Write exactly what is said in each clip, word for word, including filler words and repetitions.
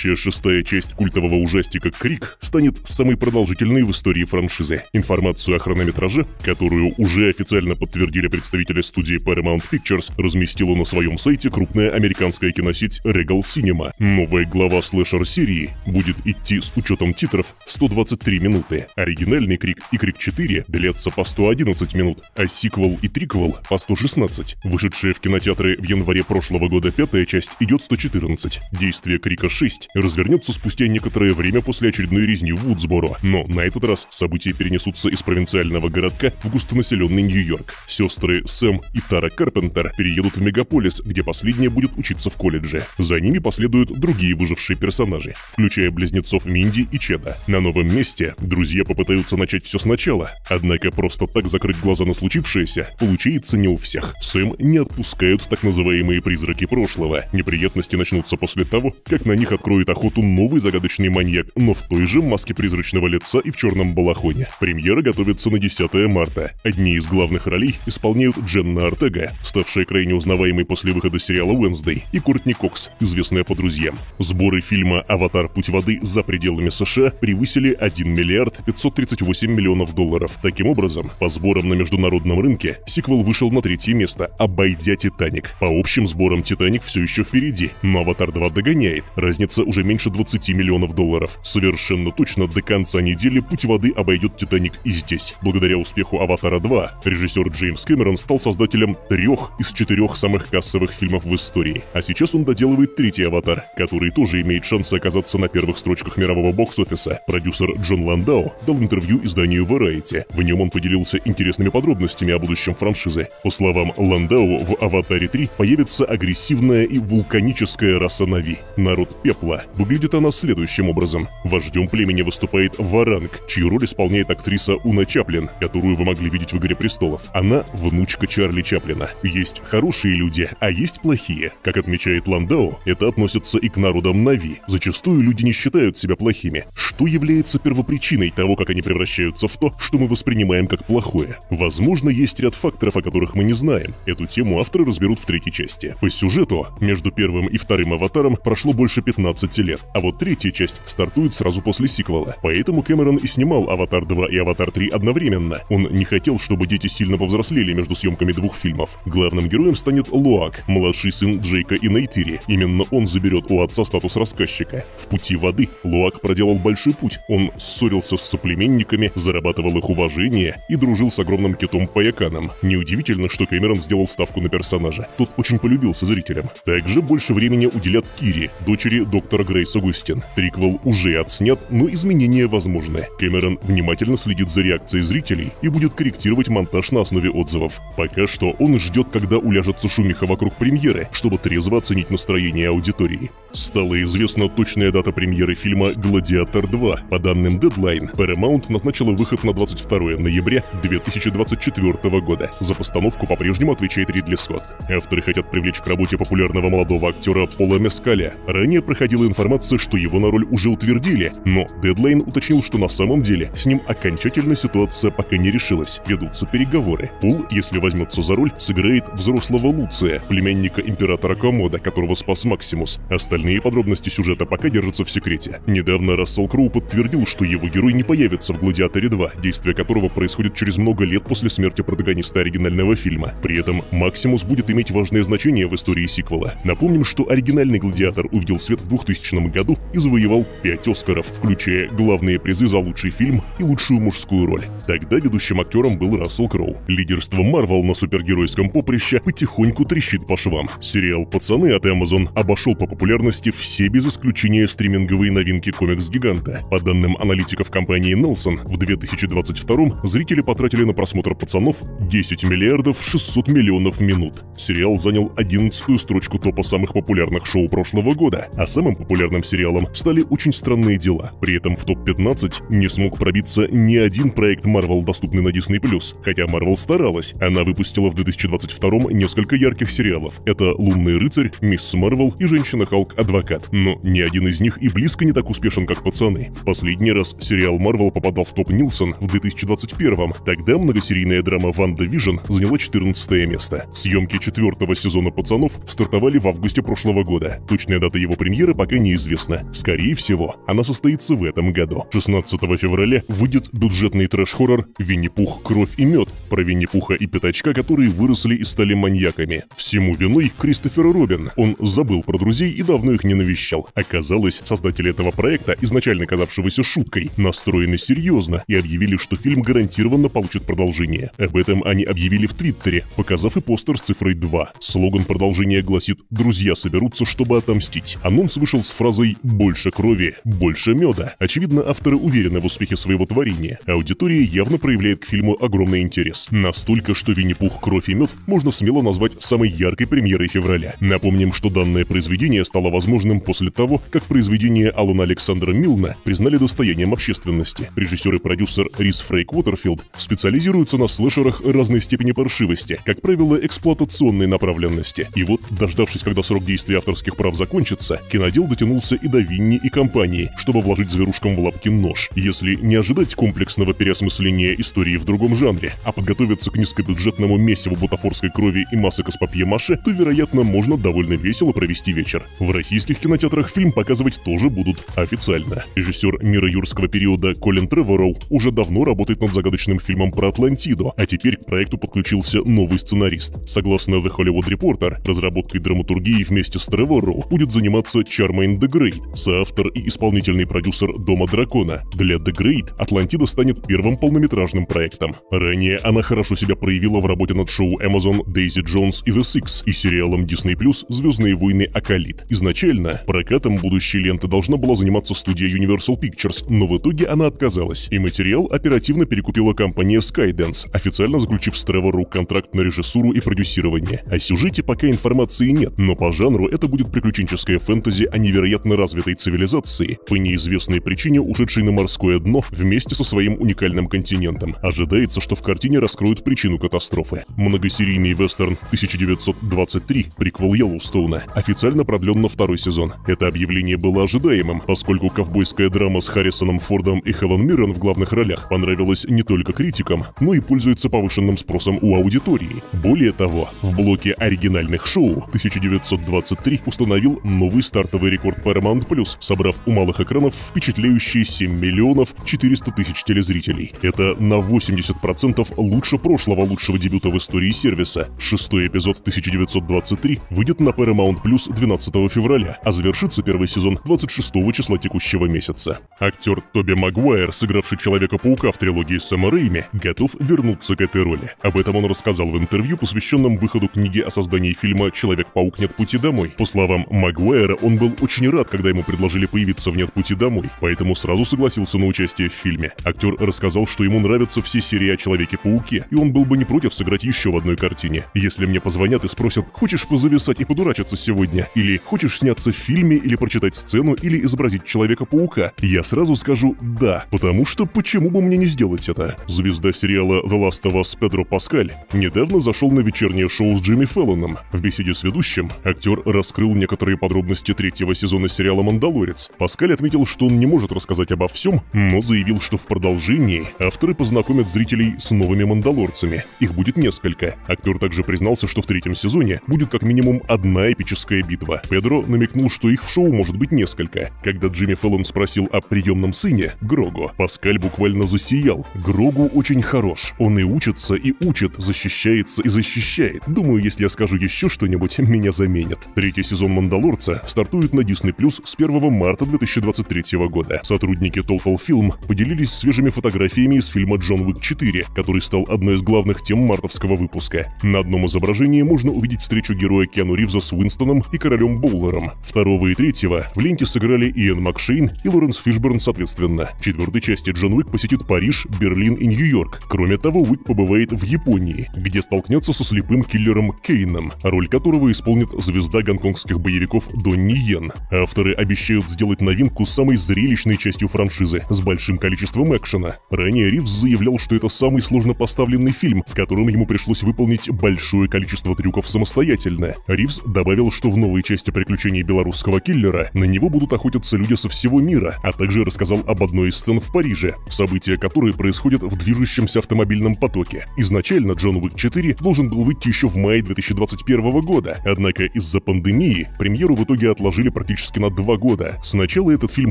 следующая шестая часть культового ужастика «Крик» станет самой продолжительной в истории франшизы. Информацию о хронометраже, которую уже официально подтвердили представители студии Paramount Pictures, разместила на своем сайте крупная американская киносеть Regal Cinema. Новая глава слэшер-серии будет идти с учетом титров сто двадцать три минуты. Оригинальный «Крик» и «Крик четыре» длятся по сто одиннадцать минут, а сиквел и триквел по сто шестнадцать. Вышедшая в кинотеатры в январе прошлого года пятая часть идет сто четырнадцать. Действие «Крика шесть» развернется спустя некоторое время после очередной резни в Вудсборо, но на этот раз события перенесутся из провинциального городка в густонаселенный Нью-Йорк. Сестры Сэм и Тара Карпентер переедут в мегаполис, где последняя будет учиться в колледже. За ними последуют другие выжившие персонажи, включая близнецов Минди и Чеда. На новом месте друзья попытаются начать все сначала, однако просто так закрыть глаза на случившееся получается не у всех. Сэм не отпускают так называемые призраки прошлого. Неприятности начнутся после того, как на них откроет охоту новый загадочный маньяк, но в той же маске призрачного лица и в черном балахоне. Премьера готовится на десятое марта. Одни из главных ролей исполняют Дженна Ортега, ставшая крайне узнаваемой после выхода сериала Wednesday, и Куртни Кокс, известная по «Друзьям». Сборы фильма «Аватар. Путь воды» за пределами США превысили один миллиард пятьсот тридцать восемь миллионов долларов. Таким образом, по сборам на международном рынке сиквел вышел на третье место, обойдя «Титаник». По общим сборам «Титаник» все еще впереди, но «Аватар два» догоняет. Разница уже меньше двадцати миллионов долларов. Совершенно точно до конца недели «Путь воды» обойдет «Титаник» и здесь. Благодаря успеху «Аватара два» режиссер Джеймс Кэмерон стал создателем трех из четырех самых кассовых фильмов в истории. А сейчас он доделывает третий «Аватар», который тоже имеет шансы оказаться на первых строчках мирового бокс-офиса. Продюсер Джон Ландау дал интервью изданию Variety. В нем он поделился интересными подробностями о будущем франшизы. По словам Ландау, в «Аватаре три» появится агрессивная и вулканическая раса Нави — народ пепла. Выглядит она следующим образом. Вождем племени выступает Варанг, чью роль исполняет актриса Уна Чаплин, которую вы могли видеть в «Игре престолов». Она — внучка Чарли Чаплина. Есть хорошие люди, а есть плохие. Как отмечает Ландау, это относится и к народам Нави. Зачастую люди не считают себя плохими, что является первопричиной того, как они превращаются в то, что мы воспринимаем как плохое. Возможно, есть ряд факторов, о которых мы не знаем. Эту тему авторы разберут в третьей части. По сюжету между первым и вторым «Аватаром» прошло больше пятнадцати лет, а вот третья часть стартует сразу после сиквела. Поэтому Кэмерон и снимал «Аватар два» и «Аватар три» одновременно. Он не хотел, чтобы дети сильно повзрослели между съемками двух фильмов. Главным героем станет Луак, младший сын Джейка и Нейтири. Именно он заберет у отца статус рассказчика. В «Пути воды» Луак проделал большой путь. Он ссорился с соплеменниками, зарабатывал их уважение и дружил с огромным китом Паяканом. Неудивительно, что Кэмерон сделал ставку на персонажа. Тот очень полюбился зрителям. Также больше времени уделят Кире, дочери доктора Грейс Агустин. Триквел уже отснят, но изменения возможны. Кэмерон внимательно следит за реакцией зрителей и будет корректировать монтаж на основе отзывов. Пока что он ждет, когда уляжется шумиха вокруг премьеры, чтобы трезво оценить настроение аудитории. Стала известна точная дата премьеры фильма «Гладиатор два». По данным Deadline, Paramount назначила выход на двадцать второе ноября две тысячи двадцать четвёртого года. За постановку по-прежнему отвечает Ридли Скотт. Авторы хотят привлечь к работе популярного молодого актера Пола Мескаля. Ранее проходила информация, что его на роль уже утвердили, но Deadline уточнил, что на самом деле с ним окончательно ситуация пока не решилась, ведутся переговоры. Пол, если возьмется за роль, сыграет взрослого Луция, племянника императора Комода, которого спас Максимус. Остальные подробности сюжета пока держатся в секрете. Недавно Рассел Кроу подтвердил, что его герой не появится в «Гладиаторе два», действие которого происходит через много лет после смерти протагониста оригинального фильма. При этом Максимус будет иметь важное значение в истории сиквела. Напомним, что оригинальный «Гладиатор» увидел свет в двухтысячном году и завоевал пять Оскаров, включая главные призы за лучший фильм и лучшую мужскую роль. Тогда ведущим актером был Рассел Кроу. Лидерство Marvel на супергеройском поприще потихоньку трещит по швам. Сериал «Пацаны» от Amazon обошел по популярности все без исключения стриминговые новинки комикс-гиганта. По данным аналитиков компании Nelson, в две тысячи двадцать втором зрители потратили на просмотр «Пацанов» десять миллиардов шестьсот миллионов минут. Сериал занял одиннадцатую строчку топа самых популярных шоу прошлого года, а самым популярным сериалом стали «Очень странные дела». При этом в топ пятнадцать не смог пробиться ни один проект Marvel, доступный на Disney+, хотя Marvel старалась. Она выпустила в две тысячи двадцать втором несколько ярких сериалов. Это «Лунный рыцарь», «Мисс Марвел» и «Женщина-Халк-Адвокат». Но ни один из них и близко не так успешен, как «Пацаны». В последний раз сериал Marvel попадал в топ Нилсон в две тысячи двадцать первом. Тогда многосерийная драма «Ванда Вижн» заняла четырнадцатое место. Съемки четвертого сезона «Пацанов» стартовали в августе прошлого года. Точная дата его премьеры пока пока неизвестно. Скорее всего, она состоится в этом году. шестнадцатого февраля выйдет бюджетный трэш-хоррор «Винни-Пух. Кровь и мед» про Винни-Пуха и Пятачка, которые выросли и стали маньяками. Всему виной Кристофер Робин. Он забыл про друзей и давно их не навещал. Оказалось, создатели этого проекта, изначально казавшегося шуткой, настроены серьезно и объявили, что фильм гарантированно получит продолжение. Об этом они объявили в Твиттере, показав и постер с цифрой два. Слоган продолжения гласит «Друзья соберутся, чтобы отомстить». Анонс вышел с фразой «Больше крови, больше меда». Очевидно, авторы уверены в успехе своего творения. Аудитория явно проявляет к фильму огромный интерес. Настолько, что «Винни-Пух. Кровь и мед» можно смело назвать самой яркой премьерой февраля. Напомним, что данное произведение стало возможным после того, как произведение Алана Александра Милна признали достоянием общественности. Режиссер и продюсер Рис Фрейк Уотерфилд специализируется на слэшерах разной степени паршивости, как правило, эксплуатационной направленности. И вот, дождавшись, когда срок действия авторских прав закончится, кинодел дотянулся и до Винни и компании, чтобы вложить зверушкам в лапки нож. Если не ожидать комплексного переосмысления истории в другом жанре, а подготовиться к низкобюджетному месиву бутафорской крови и масок из папье-маше, то, вероятно, можно довольно весело провести вечер. В российских кинотеатрах фильм показывать тоже будут официально. Режиссер «Мира юрского периода» Колин Треворроу уже давно работает над загадочным фильмом про Атлантиду, а теперь к проекту подключился новый сценарист. Согласно The Hollywood Reporter, разработкой драматургии вместе с Треворроу будет заниматься Чармейн The Great, соавтор и исполнительный продюсер «Дома дракона». Для The Great Атлантида станет первым полнометражным проектом. Ранее она хорошо себя проявила в работе над шоу Amazon «Дейзи Джонс и The Six» и сериалом Disney+ «Звездные войны. Акалит». Изначально прокатом будущей ленты должна была заниматься студия Universal Pictures, но в итоге она отказалась, и материал оперативно перекупила компания Skydance, официально заключив с Тревору контракт на режиссуру и продюсирование. О сюжете пока информации нет, но по жанру это будет приключенческое фэнтези о невероятно развитой цивилизации, по неизвестной причине ушедшей на морское дно вместе со своим уникальным континентом. Ожидается, что в картине раскроют причину катастрофы. Многосерийный вестерн тысяча девятьсот двадцать три, приквел Йеллоустоуна, официально продлен на второй сезон. Это объявление было ожидаемым, поскольку ковбойская драма с Харрисоном Фордом и Хелен Миррен в главных ролях понравилась не только критикам, но и пользуется повышенным спросом у аудитории. Более того, в блоке оригинальных шоу тысяча девятьсот двадцать три установил новый стартовый рекорд Paramount Plus, собрав у малых экранов впечатляющие семь миллионов четыреста тысяч телезрителей. Это на восемьдесят процентов лучше прошлого лучшего дебюта в истории сервиса. Шестой эпизод тысяча девятьсот двадцать три выйдет на Paramount Plus двенадцатого февраля, а завершится первый сезон двадцать шестого числа текущего месяца. Актер Тоби Магуайр, сыгравший Человека-паука в трилогии Сэма Рэйми, готов вернуться к этой роли. Об этом он рассказал в интервью, посвященном выходу книги о создании фильма «Человек-паук. Нет пути домой». По словам Магуайра, он был очень рад, когда ему предложили появиться в «Нет пути домой», поэтому сразу согласился на участие в фильме. Актер рассказал, что ему нравятся все серии о Человеке-пауке, и он был бы не против сыграть еще в одной картине. «Если мне позвонят и спросят, хочешь позависать и подурачиться сегодня, или хочешь сняться в фильме, или прочитать сцену, или изобразить Человека-паука, я сразу скажу «да», потому что почему бы мне не сделать это?» Звезда сериала «The Last of Us» Педро Паскаль недавно зашел на вечернее шоу с Джимми Фэллоном. В беседе с ведущим актер раскрыл некоторые подробности третьего сезона сериала «Мандалорец». Паскаль отметил, что он не может рассказать обо всем, но заявил, что в продолжении авторы познакомят зрителей с новыми мандалорцами. Их будет несколько. Актер также признался, что в третьем сезоне будет как минимум одна эпическая битва. Педро намекнул, что их в шоу может быть несколько. Когда Джимми Фэллон спросил о приемном сыне, Грогу, Паскаль буквально засиял. Грогу очень хорош. Он и учится, и учит, защищается и защищает. Думаю, если я скажу еще что-нибудь, меня заменят. Третий сезон «Мандалорца» стартует на Disney+ с первого марта две тысячи двадцать третьего года. Сотрудники Total Film поделились свежими фотографиями из фильма «Джон Уик четыре», который стал одной из главных тем мартовского выпуска. На одном изображении можно увидеть встречу героя Киану Ривза с Уинстоном и королем Боулером. Второго и третьего в ленте сыграли Иэн Макшейн и Лоренс Фишберн соответственно. В четвертой части Джон Уик посетит Париж, Берлин и Нью-Йорк. Кроме того, Уик побывает в Японии, где столкнется со слепым киллером Кейном, роль которого исполнит звезда гонконгских боевиков Донни Йен. Авторы обещают сделать новинку самой зрелищной частью франшизы, с большим количеством экшена. Ранее Ривз заявлял, что это самый сложно поставленный фильм, в котором ему пришлось выполнить большое количество трюков самостоятельно. Ривз добавил, что в новой части приключений белорусского киллера на него будут охотиться люди со всего мира, а также рассказал об одной из сцен в Париже, события которой происходят в движущемся автомобильном потоке. Изначально «Джон Уик четыре» должен был выйти еще в мае две тысячи двадцать первого года, однако из-за пандемии премьеру в итоге отложили практически на два года. Сначала этот фильм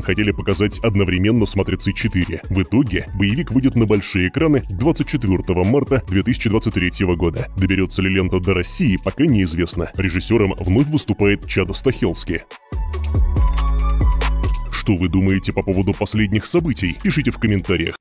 хотели показать одновременно с «Матрицей четыре». В итоге боевик выйдет на большие экраны двадцать четвёртого марта две тысячи двадцать третьего года. Доберется ли лента до России, пока неизвестно. Режиссером вновь выступает Чад Стахелски. Что вы думаете по поводу последних событий? Пишите в комментариях.